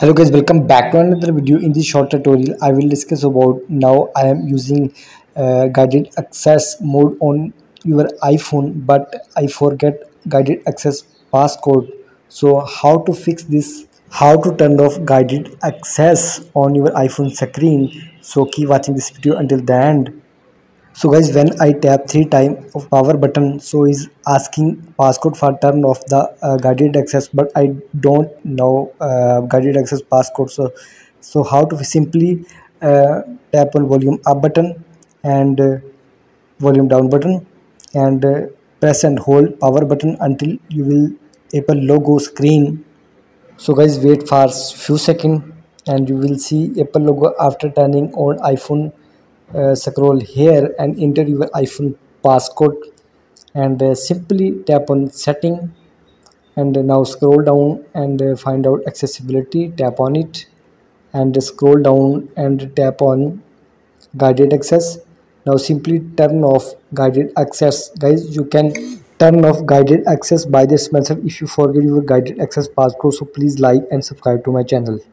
Hello guys, welcome back to another video. In this short tutorial I will discuss about now I am using guided access mode on your iPhone, but I forget guided access passcode. So how to fix this, how to turn off guided access on your iPhone screen. So keep watching this video until the end. So guys, when I tap 3 times of power button, so is asking passcode for turn off the guided access, but I don't know guided access passcode. So how to simply tap on volume up button and volume down button and press and hold power button until you will Apple logo screen. So guys, wait for few seconds and you will see Apple logo. After turning on iPhone, scroll here and enter your iPhone passcode and simply tap on setting and now scroll down and find out accessibility. Tap on it and scroll down and tap on guided access. Now simply turn off guided access. Guys, you can turn off guided access by this method if you forget your guided access passcode. So please like and subscribe to my channel.